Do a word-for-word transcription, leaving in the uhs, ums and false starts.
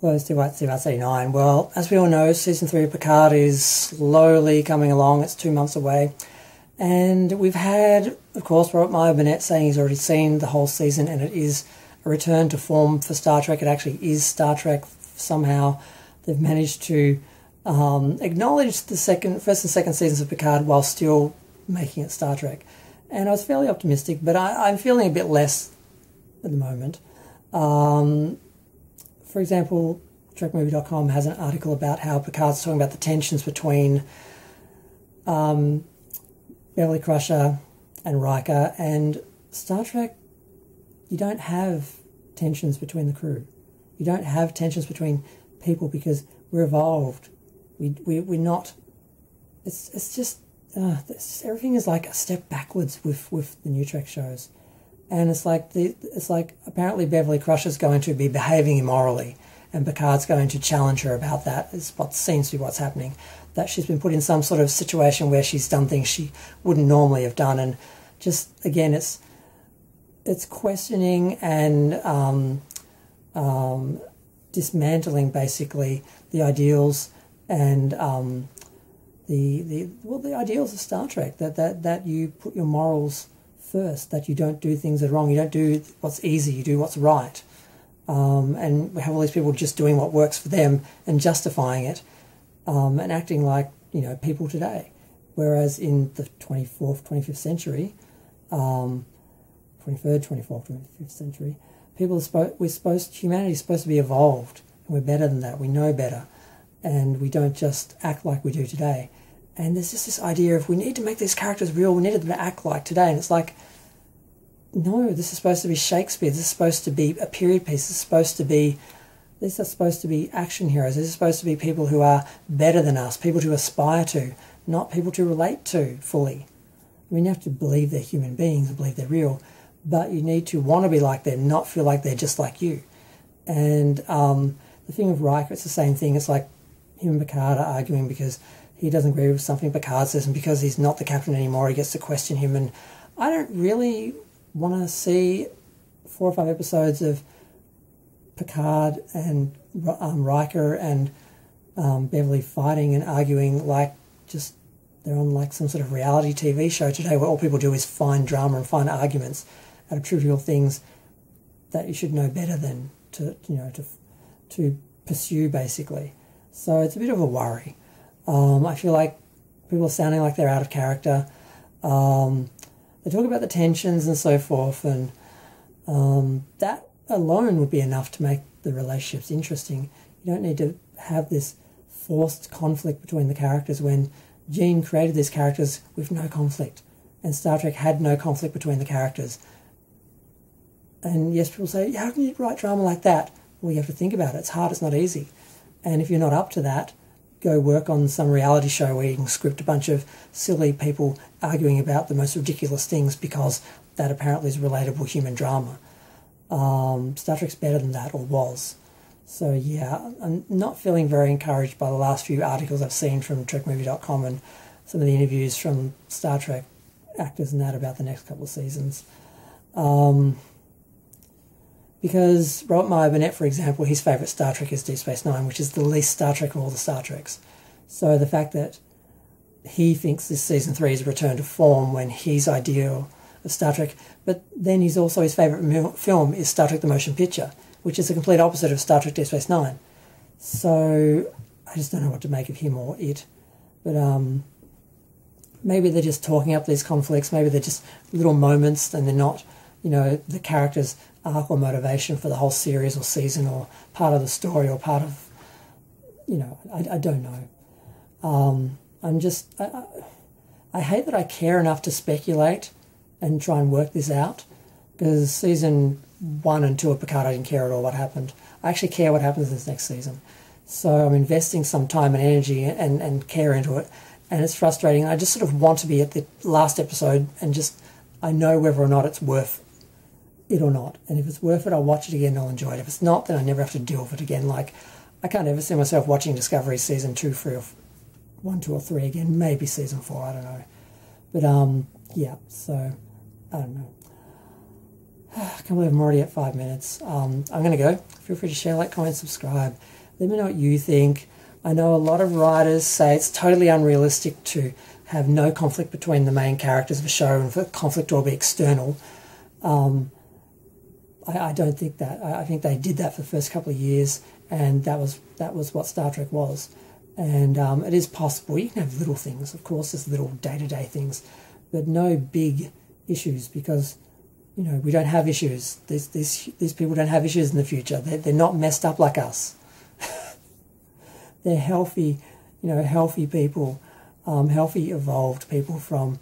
Well, let's do about thirty-nine. Well, as we all know, Season three of Picard is slowly coming along. It's two months away. And we've had, of course, Robert Meyer Burnett saying he's already seen the whole season, and it is a return to form for Star Trek. It actually is Star Trek somehow. They've managed to um, acknowledge the second, first and second seasons of Picard while still making it Star Trek. And I was fairly optimistic, but I, I'm feeling a bit less at the moment. Um... For example, Trek Movie dot com has an article about how Picard's talking about the tensions between um, Beverly Crusher and Riker, and Star Trek, you don't have tensions between the crew. You don't have tensions between people because we're evolved. We, we, we're not... It's, it's just... Uh, it's just everything is like a step backwards with, with the new Trek shows. And it's like the, it's like apparently Beverly Crusher's going to be behaving immorally, and Picard's going to challenge her about that. Is what seems to be what's happening. That she's been put in some sort of situation where she's done things she wouldn't normally have done, and just again, it's it's questioning and um, um, dismantling basically the ideals and um, the the well the ideals of Star Trek, that that that you put your morals first, that you don't do things that are wrong, you don't do what's easy, you do what's right. Um, and we have all these people just doing what works for them and justifying it um, and acting like, you know, people today. Whereas in the twenty-fourth, twenty-fifth century, um, twenty-third, twenty-fourth, twenty-fifth century, people are spo we're supposed, humanity is supposed to be evolved, and we're better than that, we know better, and we don't just act like we do today. And there's just this idea of we need to make these characters real, we needed them to act like today. And it's like, no, this is supposed to be Shakespeare, this is supposed to be a period piece, this is supposed to be, these are supposed to be action heroes, these are supposed to be people who are better than us, people to aspire to, not people to relate to fully. I mean, you have to believe they're human beings and believe they're real, but you need to want to be like them, not feel like they're just like you. And um, the thing with Riker, it's the same thing. It's like him and Picard are arguing because he doesn't agree with something Picard says, and because he's not the captain anymore, he gets to question him. And I don't really want to see four or five episodes of Picard and um, Riker and um, Beverly fighting and arguing like just they're on like some sort of reality T V show today where all people do is find drama and find arguments out of trivial things that you should know better than to, you know, to, to pursue, basically. So it's a bit of a worry. Um, I feel like people are sounding like they're out of character. Um, they talk about the tensions and so forth, and um, that alone would be enough to make the relationships interesting. You don't need to have this forced conflict between the characters when Gene created these characters with no conflict, and Star Trek had no conflict between the characters. And yes, people say, how can you write drama like that? Well, you have to think about it. It's hard, it's not easy. And if you're not up to that, go work on some reality show where you can script a bunch of silly people arguing about the most ridiculous things because that apparently is relatable human drama. Um, Star Trek's better than that, or was. So yeah, I'm not feeling very encouraged by the last few articles I've seen from Trek Movie dot com and some of the interviews from Star Trek actors and that about the next couple of seasons. Um, Because Robert Meyer Burnett, for example, his favourite Star Trek is Deep Space Nine, which is the least Star Trek of all the Star Treks. So the fact that he thinks this Season three is a return to form when his ideal of Star Trek... But then he's also, his favourite film is Star Trek The Motion Picture, which is the complete opposite of Star Trek Deep Space Nine. So I just don't know what to make of him or it. But um, maybe they're just talking up these conflicts, maybe they're just little moments and they're not, you know, the characters... arc or motivation for the whole series or season or part of the story or part of, you know, I, I don't know. Um, I'm just, I, I, I hate that I care enough to speculate and try and work this out, because season one and two of Picard I didn't care at all what happened. I actually care what happens this next season. So I'm investing some time and energy and, and care into it, and it's frustrating. I just sort of want to be at the last episode and just, I know whether or not it's worth it or not, and if it's worth it, I'll watch it again and I'll enjoy it. If it's not, then I never have to deal with it again. Like, I can't ever see myself watching Discovery Season two, three, or one, two, or three again, maybe Season four, I don't know. But, um, yeah, so, I don't know. I can't believe I'm already at five minutes. Um, I'm going to go. Feel free to share, like, comment, subscribe. Let me know what you think. I know a lot of writers say it's totally unrealistic to have no conflict between the main characters of a show and for conflict to all be external. Um, I, I don't think that. I, I think they did that for the first couple of years, and that was that was what Star Trek was. And um, it is possible. You can have little things, of course, there's little day-to-day things, but no big issues, because, you know, we don't have issues. These, these, these people don't have issues in the future. They're, they're not messed up like us. They're healthy, you know, healthy people, um, healthy evolved people from